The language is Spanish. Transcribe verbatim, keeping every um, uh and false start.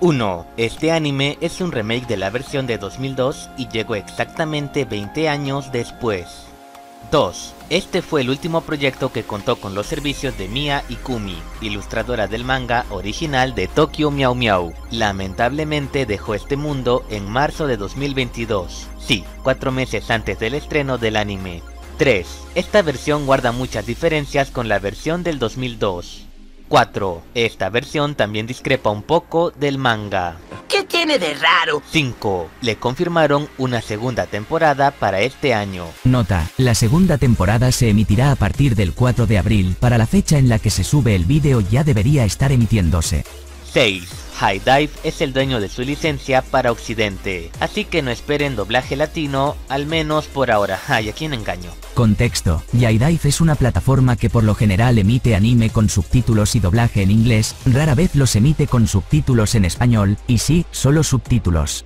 uno. Este anime es un remake de la versión de dos mil dos y llegó exactamente veinte años después. dos. Este fue el último proyecto que contó con los servicios de Mia Ikumi, ilustradora del manga original de Tokyo Mew Mew. Lamentablemente dejó este mundo en marzo de dos mil veintidós, sí, cuatro meses antes del estreno del anime. tres. Esta versión guarda muchas diferencias con la versión del dos mil dos. cuatro. Esta versión también discrepa un poco del manga. ¿Qué tiene de raro? cinco. Le confirmaron una segunda temporada para este año. Nota: la segunda temporada se emitirá a partir del cuatro de abril, para la fecha en la que se sube el vídeo ya debería estar emitiéndose. seis. HiDive es el dueño de su licencia para Occidente, así que no esperen doblaje latino, al menos por ahora. Ay, ¿a quién engaño? Contexto: HiDive es una plataforma que por lo general emite anime con subtítulos y doblaje en inglés, rara vez los emite con subtítulos en español, y sí, solo subtítulos.